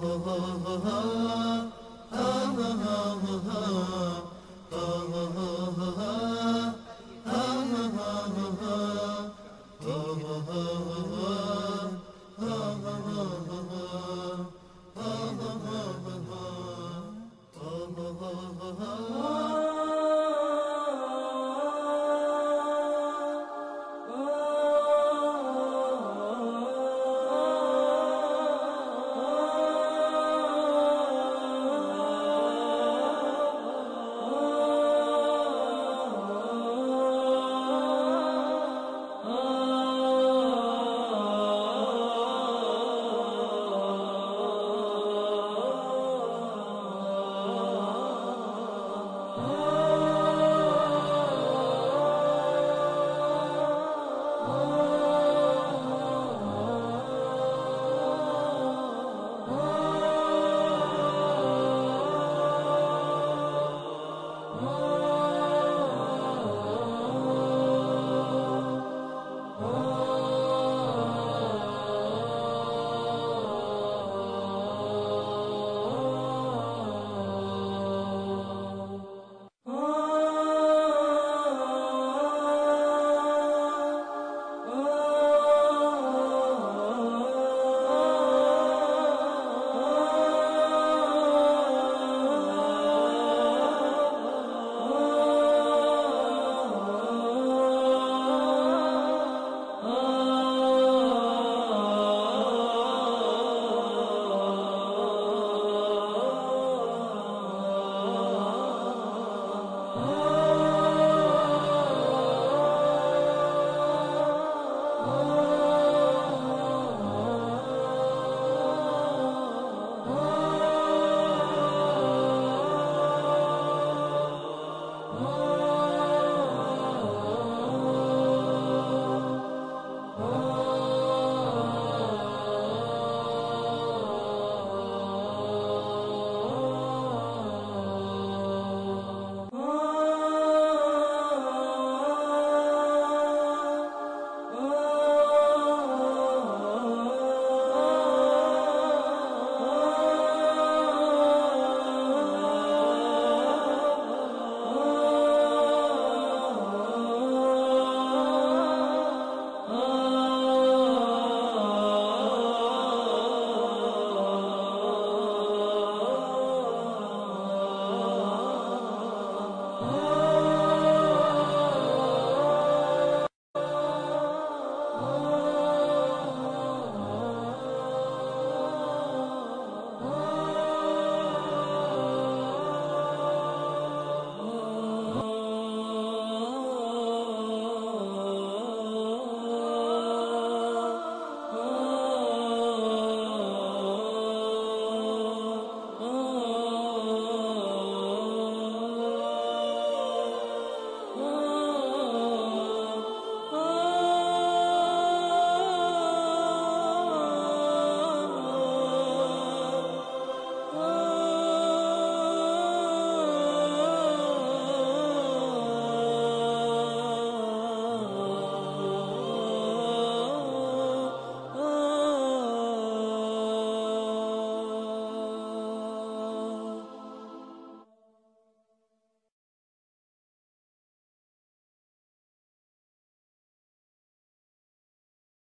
ho ho ho ho.